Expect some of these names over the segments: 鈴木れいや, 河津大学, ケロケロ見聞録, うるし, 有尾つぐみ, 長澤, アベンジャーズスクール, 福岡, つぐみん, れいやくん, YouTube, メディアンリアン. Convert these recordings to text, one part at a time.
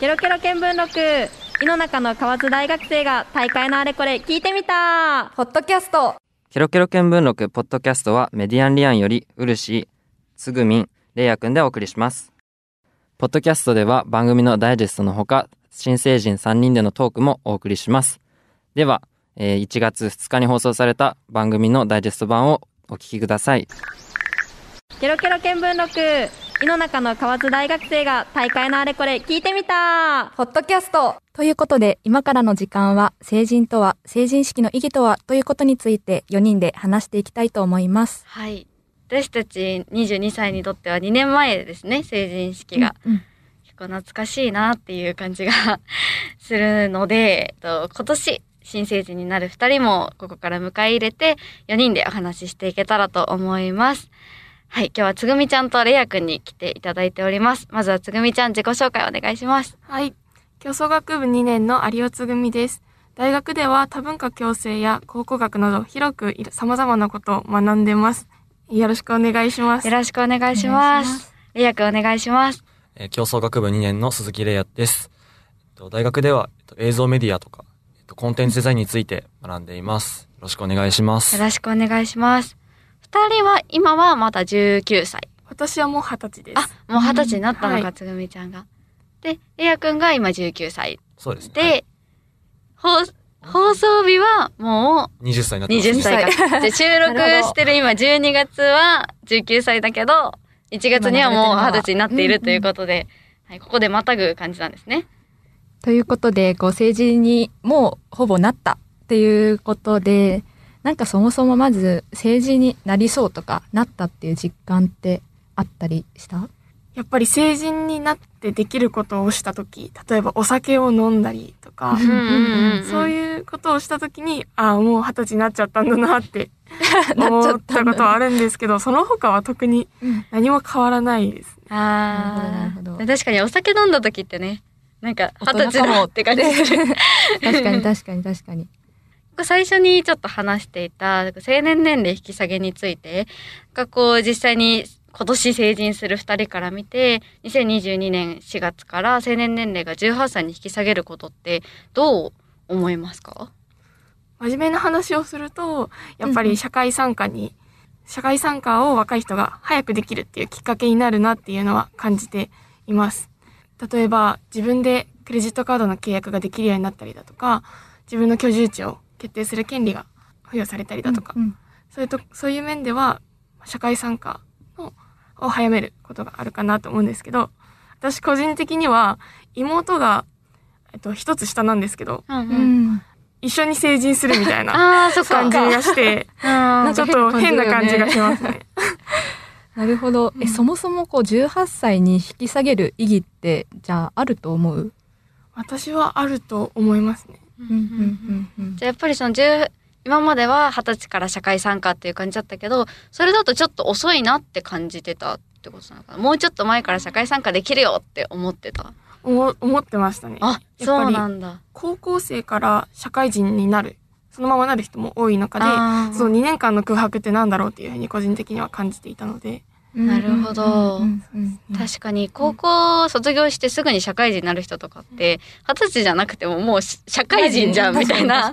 ケロケロ見聞録、井の中の河津大学生が大会のあれこれ聞いてみたポッドキャスト。ケロケロ見聞録ポッドキャストはメディアンリアンよりうるし、つぐみん、れいやくんでお送りします。ポッドキャストでは番組のダイジェストのほか、新成人3人でのトークもお送りします。では、1月2日に放送された番組のダイジェスト版をお聞きください。ケロケロ見聞録、井の中の河津大学生が大会のあれこれ聞いてみたポッドキャスト。ということで、今からの時間は成人とは、成人式の意義とはということについて4人で話していきたいと思います。はい。私たち22歳にとっては2年前ですね、成人式が。結構懐かしいなっていう感じがするので、今年新成人になる2人もここから迎え入れて4人でお話ししていけたらと思います。はい、今日はつぐみちゃんとれいやくんに来ていただいております。まずはつぐみちゃん、自己紹介お願いします。はい、競争学部2年の有尾つぐみです。大学では多文化共生や考古学など広く様々なことを学んでます。よろしくお願いします。よろしくお願いします。れいやくんお願いします。競争学部2年の鈴木れいやです。大学では映像メディアとかコンテンツデザインについて学んでいます。よろしくお願いします。よろしくお願いします。二人は今はまだ19歳。私はもう20歳です。あ、もう20歳になったのか、はい、つぐみちゃんが。で、れいやくんが今19歳。そうですね。で、はい、放送日はもう20歳になってます、ね。20歳か。で、収録してる今12月は19歳だけど、1月にはもう20歳になっているということで、うんうん、はい、ここでまたぐ感じなんですね。ということで、こう成人にもうほぼなったっていうことで、なんかそもそもまず成人になりそうとかなったっていう実感ってあったりした？やっぱり成人になってできることをしたとき、例えばお酒を飲んだりとかそういうことをしたときに、ああもう20歳になっちゃったんだなって思ったことはあるんですけどその他は特に何も変わらないです、ね、ああ確かにお酒飲んだときってね、なんか20歳だって感じする確かに確かに確かに。最初にちょっと話していた成年年齢引き下げについてが、こう実際に今年成人する2人から見て、2022年4月から成年年齢が18歳に引き下げることってどう思いますか？真面目な話をすると、やっぱり社会参加を若い人が早くできるっていうきっかけになるなっていうのは感じています。例えば自分でクレジットカードの契約ができるようになったりだとか、自分の居住地を決定する権利が付与されたりだとか、うんうん、そういう面では社会参加を早めることがあるかなと思うんですけど、私個人的には妹が、一つ下なんですけど、うんうん、一緒に成人するみたいな感じがしてちょっと変な感じがしますねなるほど。そもそもこう18歳に引き下げる意義ってじゃああると思う？私はあると思いますね。じゃあやっぱりその今までは20歳から社会参加っていう感じだったけど、それだとちょっと遅いなって感じてたってことなのかな。もうちょっと前から社会参加できるよって思ってた？思ってましたね。あ、そうなんだ。高校生から社会人になる、そのままなる人も多い中で、その2年間の空白ってなんだろうっていうふうに個人的には感じていたので。なるほど、確かに高校を卒業してすぐに社会人になる人とかって20歳じゃなくてももう社会人じゃんみたいな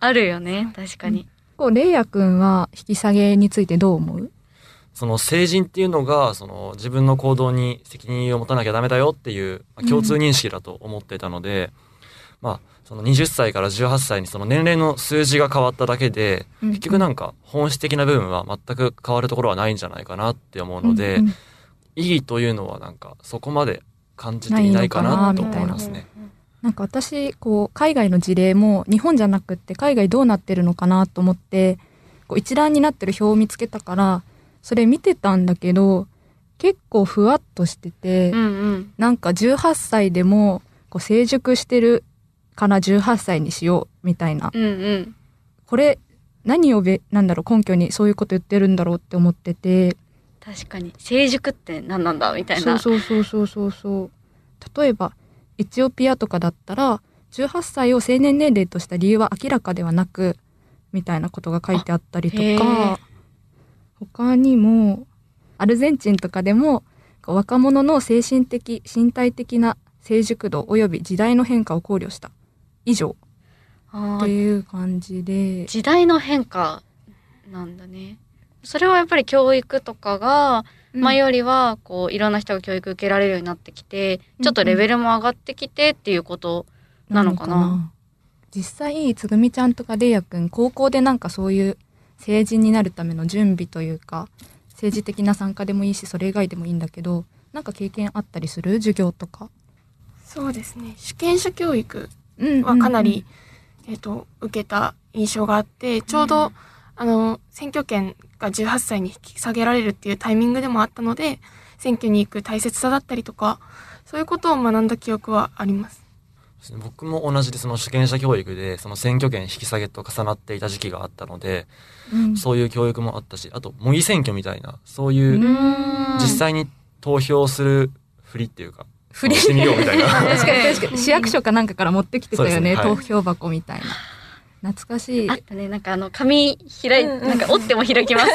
あるよね。確かに。こうれいやくんは引き下げについてどう思う？その成人っていうのが、その自分の行動に責任を持たなきゃダメだよっていう、共通認識だと思っていたので、その20歳から18歳にその年齢の数字が変わっただけで、結局なんか本質的な部分は全く変わるところはないんじゃないかなって思うので、意義というのはなんかそこまで感じていないかなと思いますね。なんか私こう海外の事例も日本じゃなくって海外どうなってるのかなと思って、こう一覧になってる表を見つけたからそれ見てたんだけど、結構ふわっとしてて、なんか18歳でもこう成熟してるから18歳にしようみたいな、これ何をなんだろう、根拠にそういうこと言ってるんだろうって思ってて。確かに成熟って何なんだみたいな。そう例えばエチオピアとかだったら18歳を成年年齢とした理由は明らかではなくみたいなことが書いてあったりとか、他にもアルゼンチンとかでも若者の精神的身体的な成熟度及び時代の変化を考慮した以上っていう感じで、時代の変化なんだね。それはやっぱり教育とかが前よりはこういろんな人が教育受けられるようになってきて、ちょっとレベルも上がってきてっていうことなのかな、実際つぐみちゃんとかれいやくん高校でなんかそういう成人になるための準備というか政治的な参加でもいいしそれ以外でもいいんだけど、なんか経験あったりする？授業とか。そうですね、主権者教育はかなり、受けた印象があって、ちょうど、選挙権が18歳に引き下げられるっていうタイミングでもあったので、選挙に行く大切さだったりとかそういうことを学んだ記憶はあります。僕も同じで、その主権者教育でその選挙権引き下げと重なっていた時期があったので、そういう教育もあったし、あと模擬選挙みたいな、そういう実際に投票するふりっていうか振りしてみようみたいな確かに確かに、市役所かなんかから持ってきてたよね、投票箱みたいな、懐かしい。あったね、なんか紙開い、なんか折っても開きます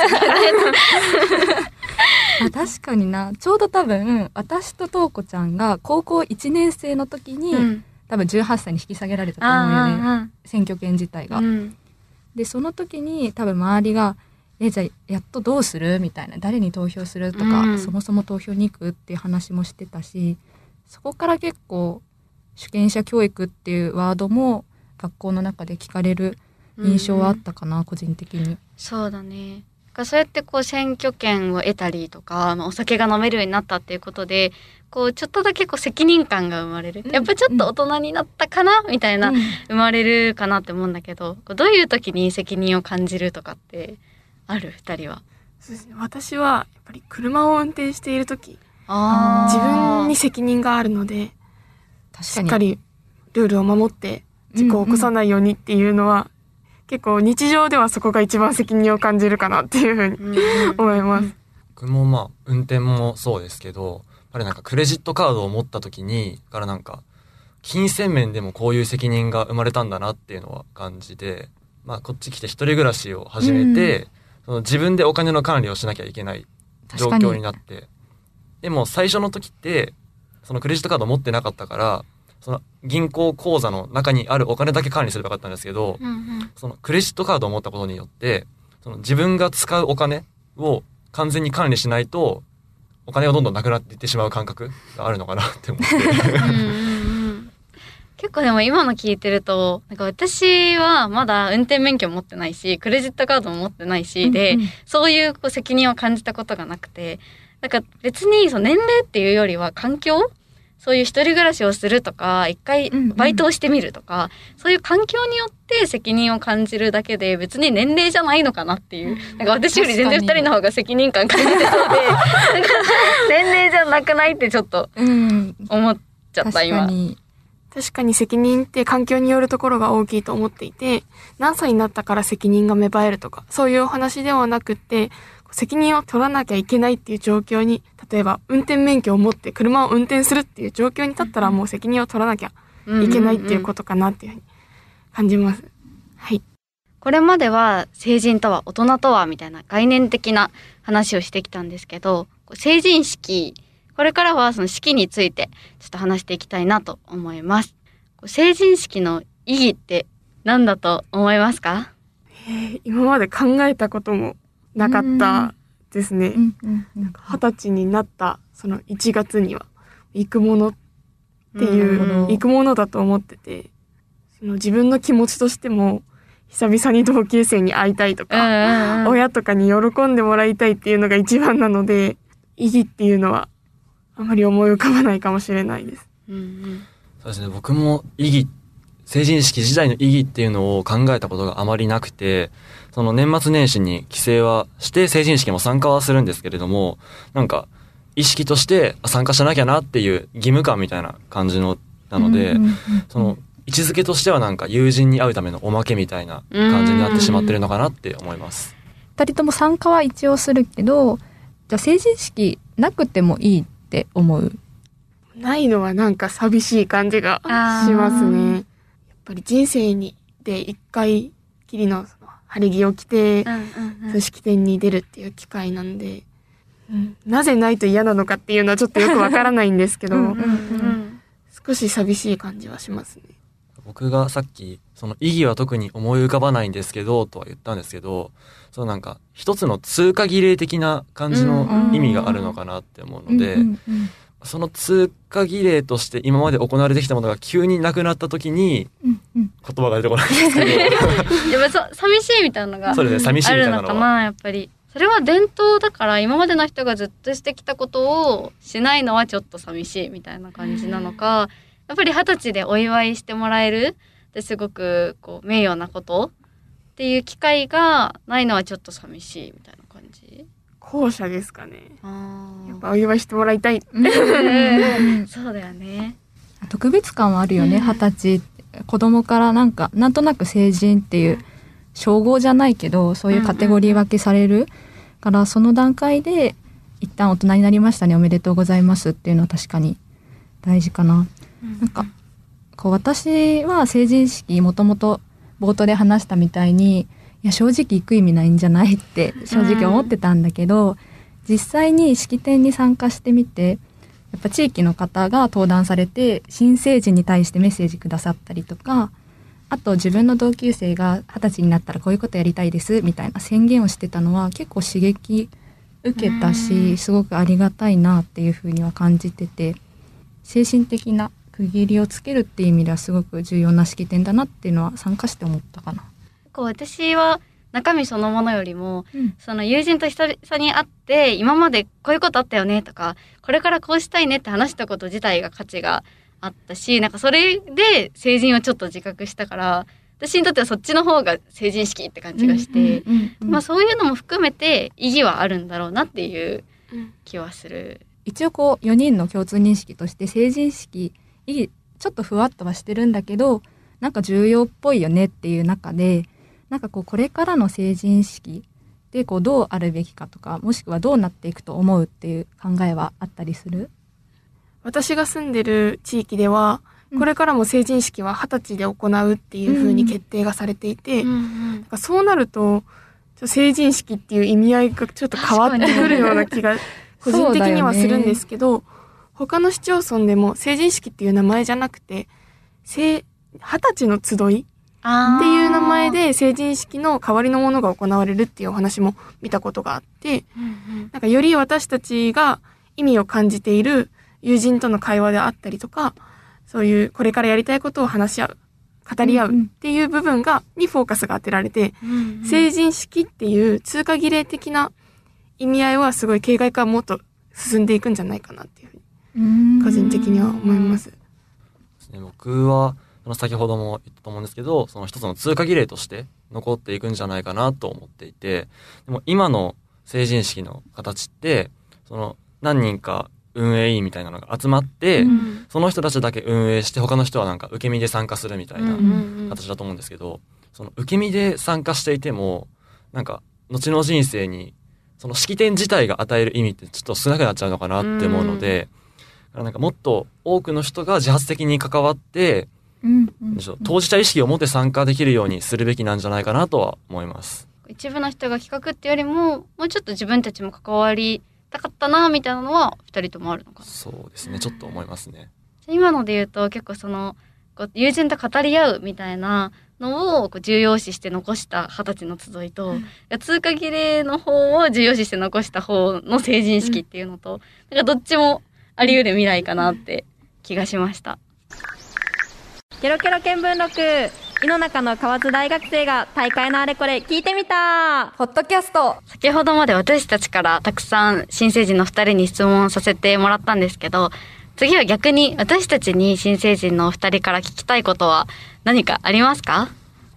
確かにな、ちょうど多分私ととうこちゃんが高校1年生の時に、多分18歳に引き下げられたと思うよね、選挙権自体が、でその時に多分周りがじゃあやっとどうするみたいな、誰に投票するとか、そもそも投票に行くっていう話もしてたし、そこから結構主権者教育っていうワードも学校の中で聞かれる印象はあったかな、個人的に。そうだね、そうやってこう選挙権を得たりとか、お酒が飲めるようになったっていうことで、こうちょっとだけこう責任感が生まれる、やっぱちょっと大人になったかなみたいな、生まれるかなって思うんだけど、どういう時に責任を感じるとかってある？2人は。そうですね、私はやっぱり車を運転している時、自分に責任があるので、しっかりルールを守って事故を起こさないようにっていうのは、結構日常ではそこが一番責任を感じるかなっていうふうに思います。僕も運転もそうですけど、やっぱりなんかクレジットカードを持った時にから、なんか金銭面でもこういう責任が生まれたんだなっていうのは感じで、こっち来て一人暮らしを始めて、その自分でお金の管理をしなきゃいけない状況になって、でも最初の時ってそのクレジットカード持ってなかったから、その銀行口座の中にあるお金だけ管理すればよかったんですけど、そのクレジットカードを持ったことによって、その自分が使うお金を完全に管理しないと、お金がどんどんなくなっていってしまう感覚があるのかなって思って結構でも今の聞いてると、なんか私はまだ運転免許持ってないし、クレジットカードも持ってないしで、そういうこう責任を感じたことがなくて、なんか別にその年齢っていうよりは環境、そういう一人暮らしをするとか、一回バイトをしてみるとか、そういう環境によって責任を感じるだけで、別に年齢じゃないのかなっていう、なんか私より全然2人の方が責任感感じてそうでなんか年齢じゃなくないってちょっと思っちゃった、今。確かに責任って環境によるところが大きいと思っていて、何歳になったから責任が芽生えるとかそういうお話ではなくって、責任を取らなきゃいけないっていう状況に、例えば運転免許を持って車を運転するっていう状況に立ったら、もう責任を取らなきゃいけないっていうことかなっていうふうに感じます。はい。これまでは成人とは大人とはみたいな概念的な話をしてきたんですけど、成人式、これからはその式についてちょっと話していきたいなと思います。成人式の意義って何だと思いますか？今まで考えたこともなかったですね。20歳になったその1月には行くものっていう、行くものだと思ってて、その自分の気持ちとしても久々に同級生に会いたいとか、親とかに喜んでもらいたいっていうのが一番なので、意義っていうのはあまり思い浮かばないかもしれないです。そうですね、僕も意義、成人式時代の意義っていうのを考えたことがあまりなくて、その年末年始に帰省はして成人式も参加はするんですけれども、なんか意識として参加しなきゃなっていう義務感みたいな感じのなので、その位置づけとしてはなんか友人に会うためのおまけみたいな感じになってしまってるのかなって思います。2人とも参加は一応するけど、じゃあ成人式なくてもいいって思う？ないのはなんか寂しい感じがしますね。やっぱり人生で一回きりの晴れ着を着て式典に出るっていう機会なんで、なぜないと嫌なのかっていうのはちょっとよくわからないんですけど少し寂しい感じはしますね。僕がさっきその意義は特に思い浮かばないんですけどとは言ったんですけど、そのなんか一つの通過儀礼的な感じの意味があるのかなって思うので、その通過儀礼として今まで行われてきたものが急になくなった時に、言葉が出てこないんですけどやっぱ寂しいみたいなのがあるのかな。やっぱりそれは伝統だから、今までの人がずっとしてきたことをしないのはちょっと寂しいみたいな感じなのか、やっぱり20歳でお祝いしてもらえるってすごくこう名誉なことっていう機会がないのはちょっと寂しいみたいな感じ。後者ですかね。やっぱお祝いしてもらいたいそうだよね。特別感はあるよね。20歳、子供からなんとなく成人っていう称号じゃないけど、そういうカテゴリー分けされるから、その段階で一旦大人になりましたね、おめでとうございますっていうのは確かに大事かな。なんかこう私は成人式、もともと冒頭で話したみたいに、いや正直行く意味ないんじゃないって正直思ってたんだけど、実際に式典に参加してみて、やっぱ地域の方が登壇されて新成人に対してメッセージくださったりとか、あと自分の同級生が20歳になったらこういうことやりたいですみたいな宣言をしてたのは結構刺激受けたし、すごくありがたいなっていうふうには感じてて、精神的な区切りをつけるっていう意味ではすごく重要な式典だなっていうのは参加して思ったかな。私は中身そのものよりも、その友人と久々に会って、今までこういうことあったよねとか、これからこうしたいねって話したこと自体が価値があったし、なんかそれで成人をちょっと自覚したから、私にとってはそっちの方が成人式って感じがして、そういうのも含めて意義はあるんだろうなっていう気はする。一応こう4人の共通認識として、成人式意義ちょっとふわっとはしてるんだけど、なんか重要っぽいよねっていう中で、なんかこうこれからの成人式でこうどうあるべきかとか、もしくはどうなっていくと思うっていう考えはあったりする？私が住んでる地域では、これからも成人式は20歳で行うっていう風に決定がされていて、なんかそうなると成人式っていう意味合いがちょっと変わってくるような気が個人的にはするんですけど、他の市町村でも成人式っていう名前じゃなくて、20歳の集いっていう名前で成人式の代わりのものが行われるっていうお話も見たことがあって、なんかより私たちが意味を感じている友人との会話であったりとか、そういうこれからやりたいことを話し合う、語り合うっていう部分がにフォーカスが当てられて、成人式っていう通過儀礼的な意味合いはすごい形骸化もっと進んでいくんじゃないかなっていうふうに個人的には思います。僕は先ほども言ったと思うんですけど、その一つの通過儀礼として残っていくんじゃないかなと思っていて、でも今の成人式の形って、その何人か運営委員みたいなのが集まって、その人たちだけ運営して、他の人はなんか受け身で参加するみたいな形だと思うんですけど、その受け身で参加していても、なんか後の人生にその式典自体が与える意味ってちょっと少なくなっちゃうのかなって思うので、なんかもっと多くの人が自発的に関わって当事者意識を持って参加できるようにするべきなんじゃないかなとは思います。一部の人が企画ってよりも、もうちょっと自分たちも関わりたかったなみたいなのは2人ともあるのかな。そうですね、ちょっと思いますね。今ので言うと、結構その友人と語り合うみたいなのを重要視して残した20歳の集いと、通過儀礼の方を重要視して残した方の成人式っていうのと、なんかどっちもあり得る未来かなって気がしました。ケロケロ見聞録、井の中の河津大学生が大会のあれこれ聞いてみたポッドキャスト。先ほどまで私たちからたくさん新成人の2人に質問させてもらったんですけど、次は逆に私たちに新成人のお二人から聞きたいことは何かありますか？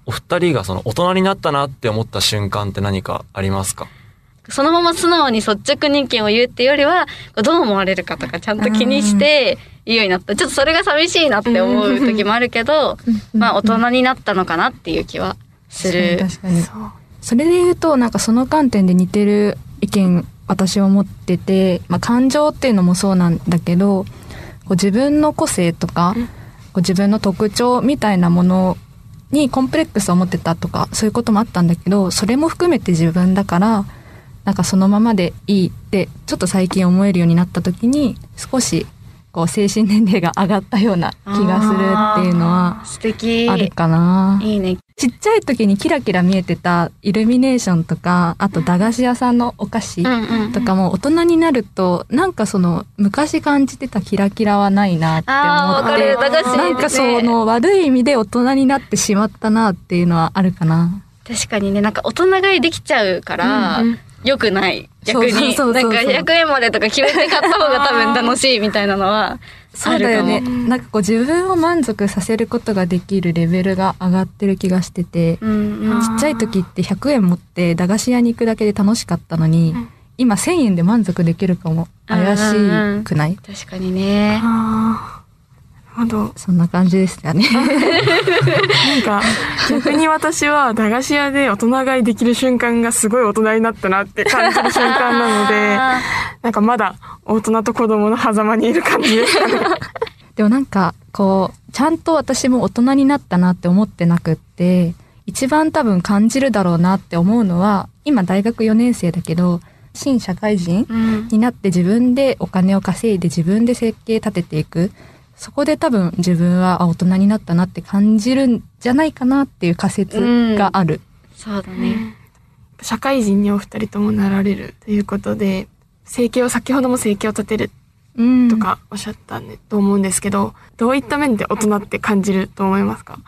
お二人がその大人になったなって思った瞬間って何かありますか？そのまま素直に率直に意見を言うっていうよりは、どう思われるかとかちゃんと気にして言うようになった。ちょっとそれが寂しいなって思う時もあるけど、大人になったのかなっていう気はする。確かに。それで言うと、なんかその観点で似てる意見私は持ってて、感情っていうのもそうなんだけど、自分の個性とか自分の特徴みたいなものにコンプレックスを持ってたとか、そういうこともあったんだけど、それも含めて自分だから、なんかそのままでいいってちょっと最近思えるようになった時に、少しこう精神年齢が上がったような気がするっていうのはあるかな。いいね。ちっちゃい時にキラキラ見えてたイルミネーションとか、あと駄菓子屋さんのお菓子とかも大人になると、なんかその昔感じてたキラキラはないなって思って、なんかその悪い意味で大人になってしまったなっていうのはあるかな。確かにね、なんか大人買いできちゃうから、うんうん、良くない。逆になんか100円までとか決めて買った方が多分楽しいみたいなのはあるかも。そうだよね。なんかこう自分を満足させることができるレベルが上がってる気がしてて、うん、ちっちゃい時って100円持って駄菓子屋に行くだけで楽しかったのに、うん、今1000円で満足できるかも。怪しくない？確かにね。あ、なるほど。そんな感じですよね。なんか逆に私は駄菓子屋で大人買いできる瞬間がすごい大人になったなって感じる瞬間なので、なんかまだ大人と子供の狭間にいる感じですかね。でもなんかこうちゃんと私も大人になったなって思ってなくって、一番多分感じるだろうなって思うのは、今大学4年生だけど新社会人になって自分でお金を稼いで自分で設計立てていく、そこで多分自分は大人になったなって感じるんじゃないかなっていう仮説がある、うん、そうだね。社会人にお二人ともなられるということで、生計を先ほども生計を立てるとかおっしゃった、ね、うん、と思うんですけど、どういった面で大人って感じると思いますか？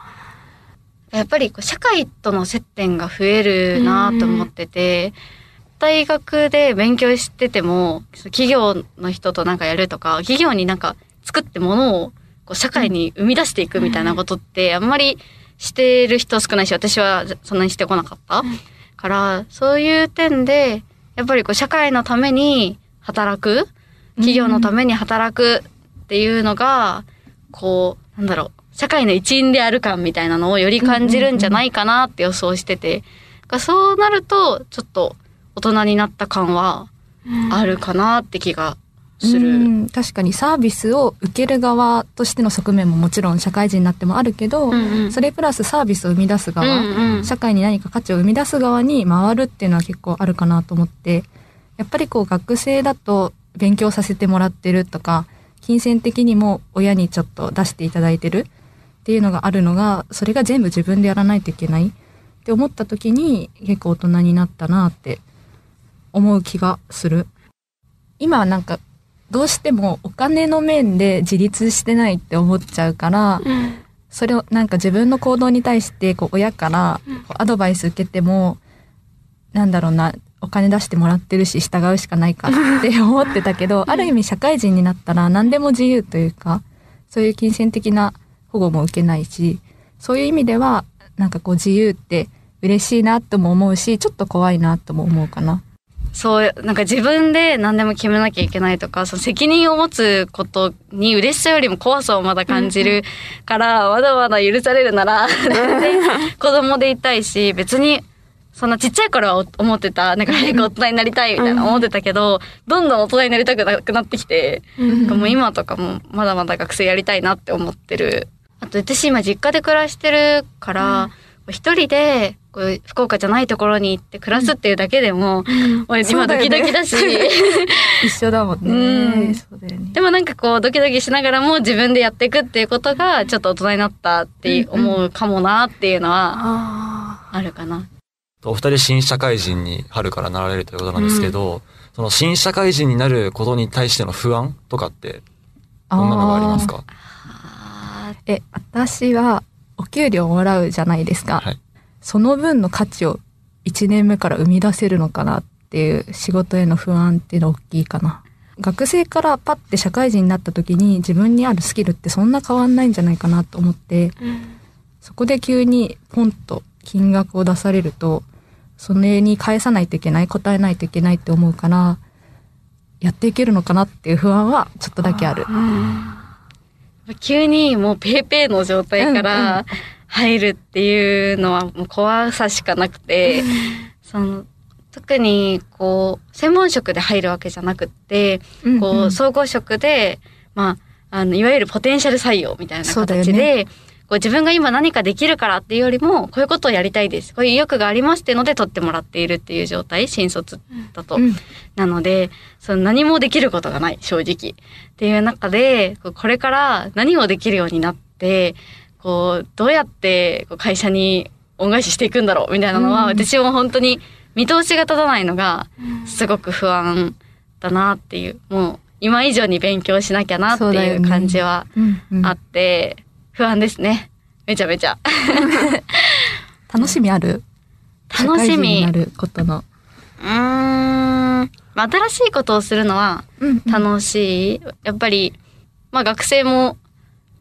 やっぱり社会との接点が増えるなと思ってて、大学で勉強してても企業の人となんかやるとか、企業になんか作ってものをこう社会に生み出していくみたいなことってあんまりしてる人少ないし、私はそんなにしてこなかったから、そういう点でやっぱりこう社会のために働く、企業のために働くっていうのがこう、なんだろう、社会の一員である感みたいなのをより感じるんじゃないかなって予想してて、そうなるとちょっと大人になった感はあるかなって気がする。うん、確かにサービスを受ける側としての側面ももちろん社会人になってもあるけど、うんうん、それプラスサービスを生み出す側、うんうん、社会に何か価値を生み出す側に回るっていうのは結構あるかなと思って、やっぱりこう学生だと勉強させてもらってるとか、金銭的にも親にちょっと出していただいてるっていうのがあるのが、それが全部自分でやらないといけないって思った時に結構大人になったなって思う気がする。今はなんかどうしてもお金の面で自立してないって思っちゃうから、うん、それをなんか自分の行動に対してこう親からこうアドバイス受けても、なんだろうな、お金出してもらってるし従うしかないかって思ってたけど、ある意味社会人になったら何でも自由というか、そういう金銭的な保護も受けないし、そういう意味ではなんかこう自由って嬉しいなとも思うし、ちょっと怖いなとも思うかな。そう、なんか自分で何でも決めなきゃいけないとか、その責任を持つことに嬉しさよりも怖さをまだ感じるから、まだまだ許されるなら子供でいたいし、別にそんなちっちゃい頃は思ってた、なんか早く大人になりたいみたいな思ってたけど、どんどん大人になりたくなくなってきて、もう今とかもまだまだ学生やりたいなって思ってる。あと私今実家で暮らしてるから、一人でこう福岡じゃないところに行って暮らすっていうだけでも、俺今ドキドキだし、ね、一緒だもん ね、うん、そうだよね。でもなんかこうドキドキしながらも自分でやっていくっていうことがちょっと大人になったって思うかもなっていうのはあるかな、うんうん、お二人新社会人に春からなられるということなんですけど、うん、その新社会人になることに対しての不安とかってどんなのがありますか？私はお給料もらうじゃないですか、はい、その分の価値を1年目から生み出せるのかなっていう仕事への不安っていうの大きいかな。学生からパッて社会人になった時に自分にあるスキルってそんな変わんないんじゃないかなと思って、うん、そこで急にポンと金額を出されると、それに返さないといけない、答えないといけないって思うから、やっていけるのかなっていう不安はちょっとだけある。急にもうペーペーの状態から入るっていうのはもう怖さしかなくて、その特にこう専門職で入るわけじゃなくって、うんうん、こう総合職で、まあ、いわゆるポテンシャル採用みたいな形で、こう自分が今何かできるからっていうよりも、こういうことをやりたいです。こういう意欲がありますっていうので取ってもらっているっていう状態、新卒だと。うん、なので、その何もできることがない、正直。っていう中で、これから何をできるようになって、こう、どうやって会社に恩返ししていくんだろうみたいなのは、私も本当に見通しが立たないのが、すごく不安だなっていう、もう今以上に勉強しなきゃなっていう感じはあって、不安ですね。めちゃめちゃ。楽しみある？楽しみ。社会人になることの。新しいことをするのは楽しい。うんうん、やっぱり、学生も、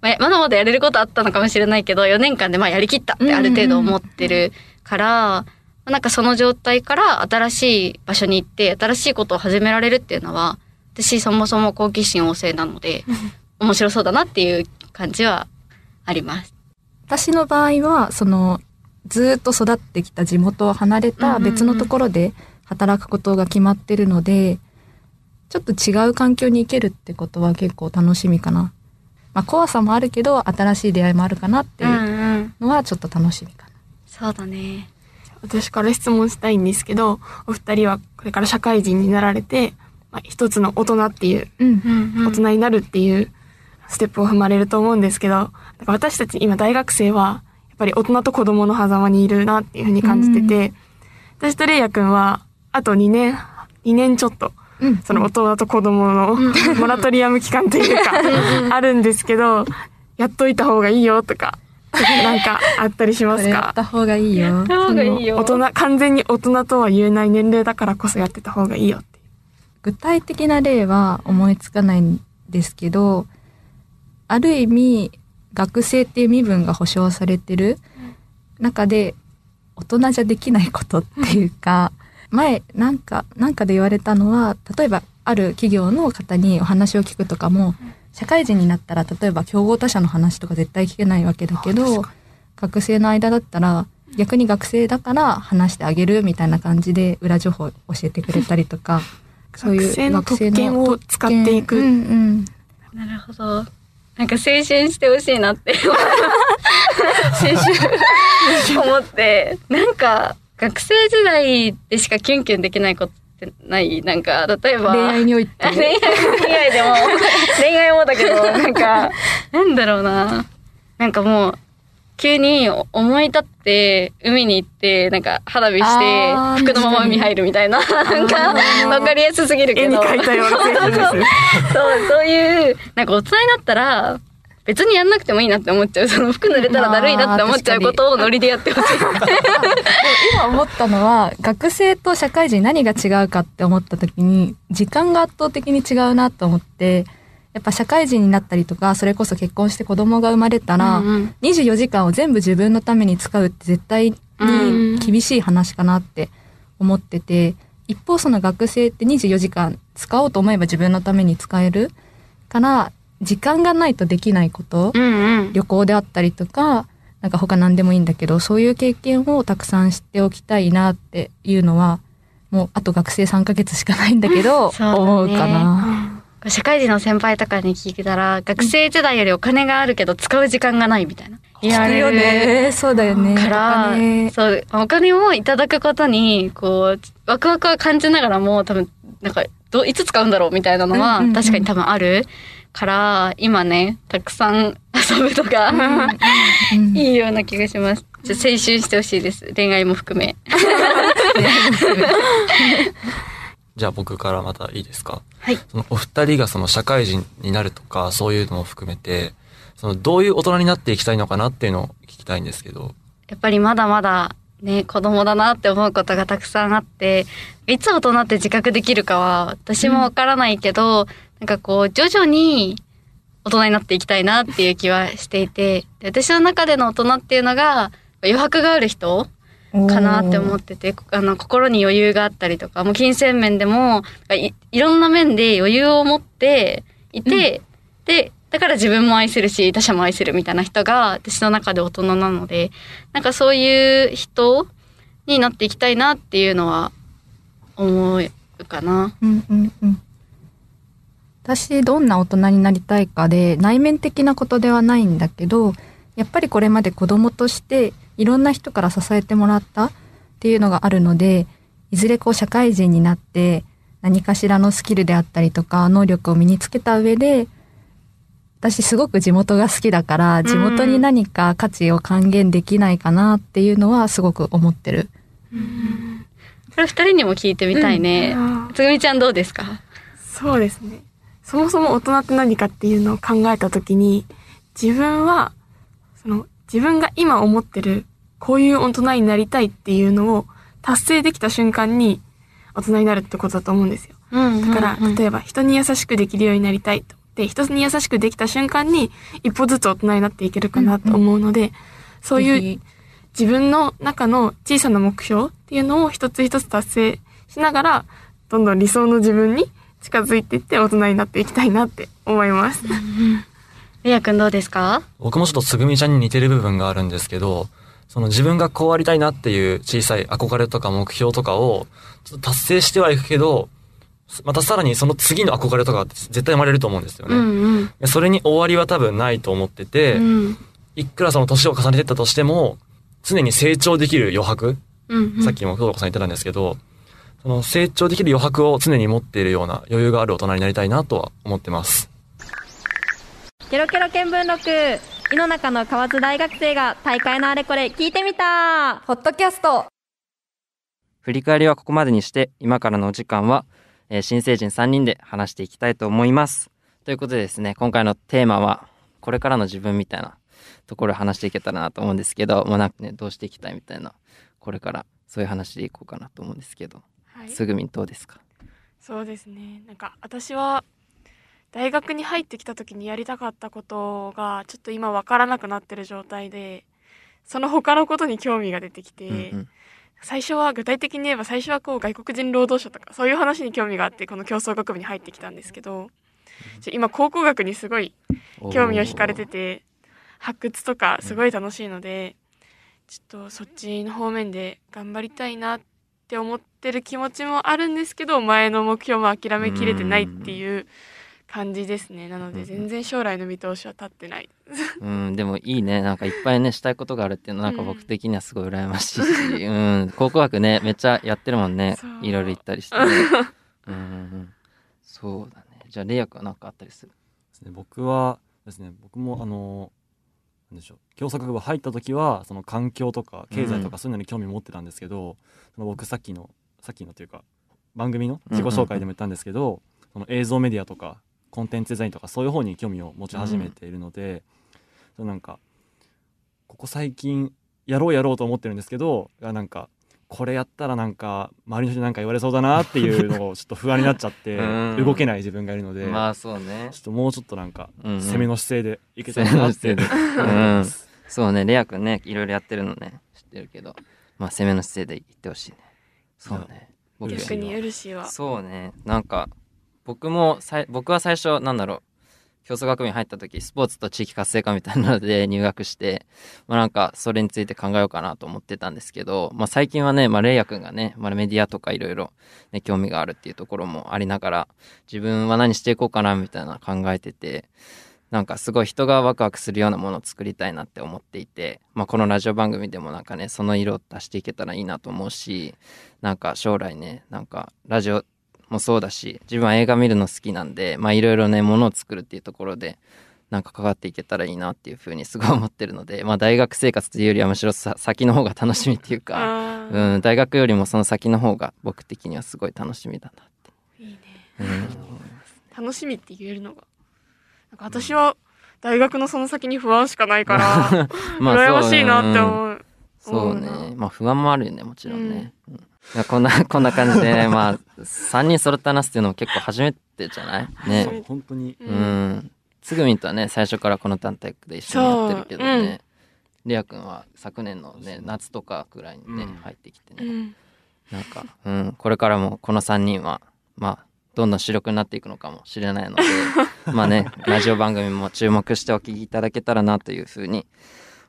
まだまだやれることあったのかもしれないけど、4年間でやりきったってある程度思ってるから、なんかその状態から新しい場所に行って、新しいことを始められるっていうのは、私そもそも好奇心旺盛なので、面白そうだなっていう感じはあります。私の場合は、ずっと育ってきた地元を離れた別のところで働くことが決まってるので、ちょっと違う環境に行けるってことは結構楽しみかな。怖さもあるけど、新しい出会いもあるかなっていうのはちょっと楽しみかな。そうだね。私から質問したいんですけど、お二人はこれから社会人になられて、一つの大人っていう、大人になるっていうステップを踏まれると思うんですけど、だから私たち今大学生はやっぱり大人と子供の狭間にいるなっていうふうに感じてて、私とれいやくんはあと2年ちょっと、その大人と子供のモラトリアム期間というか、あるんですけど、やっといた方がいいよとか、なんかあったりしますか？やった方がいいよ。大人、完全に大人とは言えない年齢だからこそやってた方がいいよっていう。具体的な例は思いつかないんですけど、ある意味学生っていう身分が保障されてる中で大人じゃできないことっていうか、前なんかで言われたのは、例えばある企業の方にお話を聞くとかも、社会人になったら例えば競合他社の話とか絶対聞けないわけだけど、学生の間だったら逆に学生だから話してあげるみたいな感じで裏情報を教えてくれたりとか、そういう学生の特権を使っていく。なるほど。なんか青春してほしいなって思って、なんか学生時代でしかキュンキュンできないことってない？なんか例えば恋愛において、恋愛でも恋愛もだけど、なんかなんだろうな、なんかもう急に思い立って海に行ってなんか花火して服のまま海入るみたいな、なんか分かりやすすぎるけど、絵に描いたような精神です。そういうなんか大人になったら別にやんなくてもいいなって思っちゃう、その服濡れたらだるいなって思っちゃうことをノリでやってほしい。今思ったのは、学生と社会人何が違うかって思った時に時間が圧倒的に違うなと思って、やっぱ社会人になったりとか、それこそ結婚して子供が生まれたら、24時間を全部自分のために使うって絶対に厳しい話かなって思ってて、一方その学生って24時間使おうと思えば自分のために使えるから、時間がないとできないこと、旅行であったりとか、なんか他何でもいいんだけど、そういう経験をたくさん知っておきたいなっていうのは、もうあと学生3ヶ月しかないんだけど、思うかな。社会人の先輩とかに聞いたら、学生時代よりお金があるけど使う時間がないみたいな。聞くよね。そうだよね。から、そう、お金をいただくことに、こう、ワクワクは感じながらも、多分、なんか、いつ使うんだろうみたいなのは、確かに多分あるから、今ね、たくさん遊ぶとか、いいような気がします。青春してほしいです。恋愛も含め。じゃあ僕からまたいいですか？はい。そのお二人がその社会人になるとか、そういうのも含めて、そのどういう大人になっていきたいのかなっていうのを聞きたいんですけど。やっぱりまだまだね、子供だなって思うことがたくさんあって、いつ大人って自覚できるかは私もわからないけど、なんかこう徐々に大人になっていきたいなっていう気はしていて、で私の中での大人っていうのが余白がある人かなって思ってて、心に余裕があったりとか、もう金銭面でも、いろんな面で余裕を持っていて、で、だから自分も愛するし、他者も愛するみたいな人が、私の中で大人なので、なんかそういう人になっていきたいなっていうのは思うかな。私、どんな大人になりたいかで、内面的なことではないんだけど、やっぱりこれまで子供としていろんな人から支えてもらったっていうのがあるので、いずれこう社会人になって何かしらのスキルであったりとか能力を身につけた上で、私すごく地元が好きだから地元に何か価値を還元できないかなっていうのはすごく思ってる。これ2人にも聞いてみたいね。つぐみちゃんどうですか？そうですね。そもそも大人って何かっていうのを考えたときに、自分はその自分が今思ってるこういう大人になりたいっていうのを達成できた瞬間に大人になるってことだと思うんですよ。だから例えば人に優しくできるようになりたいと。で、人に優しくできた瞬間に一歩ずつ大人になっていけるかなと思うので、そういう自分の中の小さな目標っていうのを一つ一つ達成しながら、どんどん理想の自分に近づいていって大人になっていきたいなって思います。りやくんどうですか？僕もちょっとつぐみちゃんに似てる部分があるんですけど、その自分がこうありたいなっていう小さい憧れとか目標とかをちょっと達成してはいくけど、またさらにその次の憧れとかって絶対生まれると思うんですよね。それに終わりは多分ないと思ってて、いくらその年を重ねてったとしても常に成長できる余白、さっきも工藤子さん言ってたんですけど、その成長できる余白を常に持っているような余裕がある大人になりたいなとは思ってます。ケロケロ見聞録、井の中の河津大学生が大会のあれこれ聞いてみたポッドキャスト。振り返りはここまでにして、今からのお時間は新成人3人で話していきたいと思います。ということでですね、今回のテーマはこれからの自分みたいなところを話していけたらなと思うんですけど、もうなんかね、どうしていきたいみたいな、これからそういう話でいこうかなと思うんですけど、つぐみんどうですか？そうですね、なんか私は大学に入ってきた時にやりたかったことがちょっと今分からなくなってる状態で、その他のことに興味が出てきて、最初は具体的に言えばこう外国人労働者とかそういう話に興味があって、この競争学部に入ってきたんですけど、今考古学にすごい興味を惹かれてて、発掘とかすごい楽しいので、ちょっとそっちの方面で頑張りたいなって思ってる気持ちもあるんですけど、前の目標も諦めきれてないっていう感じですね。なので全然将来の見通しは立ってないでもいいね、なんかいっぱいねしたいことがあるっていうのはなんか僕的にはすごい羨ましいし、考古学ねめっちゃやってるもんね、いろいろ行ったりしてそうだね。じゃあれいやくんは何かあったりする？僕はですね、僕もなんでしょう、競争学部入った時はその環境とか経済とかそういうのに興味持ってたんですけど、その僕さっきのというか番組の自己紹介でも言ったんですけど、その映像メディアとかコンテンツデザインとかそういう方に興味を持ち始めているので、なんかここ最近やろうと思ってるんですけど、なんかこれやったらなんか周りの人になんか言われそうだなっていうのをちょっと不安になっちゃって動けない自分がいるので、まあそうね、ちょっともうちょっとなんか攻めの姿勢でいけたらなってそうね、れいやくんねいろいろやってるのね知ってるけど、まあ攻めの姿勢でいってほしいね。そうね、僕逆にうるしいわ。そうね、なんか僕は最初競争学部に入った時スポーツと地域活性化みたいなので入学して、なんかそれについて考えようかなと思ってたんですけど、最近はね、れいやくんがね、メディアとかいろいろ興味があるっていうところもありながら、自分は何していこうかなみたいな考えてて、なんかすごい人がワクワクするようなものを作りたいなって思っていて、このラジオ番組でもなんかねその色を出していけたらいいなと思うし、なんか将来ね、なんかラジオもそうだし、自分は映画見るの好きなんで、いろいろねものを作るっていうところでなんか関わっていけたらいいなっていうふうにすごい思ってるので、大学生活というよりはむしろ先の方が楽しみっていうか、大学よりもその先の方が僕的にはすごい楽しみだなって。いいね、楽しみって言えるのが、なんか私は大学のその先に不安しかないから羨ましいなって思う。そうね、不安もあるよね、もちろんね、こんな感じで3人揃った話っていうのも結構初めてじゃないね。本当につぐみんとはね最初からこの団体で一緒にやってるけどね、れいやくんは昨年のね夏とかくらいにね入ってきてね、なんかこれからもこの3人はどんどん主力になっていくのかもしれないのでねラジオ番組も注目してお聞きいただけたらなというふうに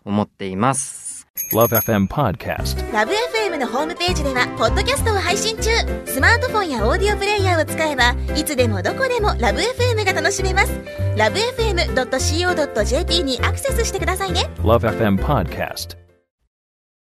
思っています。LoveFM Podcast。LoveFM FM のホームページではポッドキャストを配信中。スマートフォンやオーディオプレイヤーを使えばいつでもどこでもラブ FM が楽しめます。ラブ FM.co.jp にアクセスしてくださいね。 LoveFM Podcast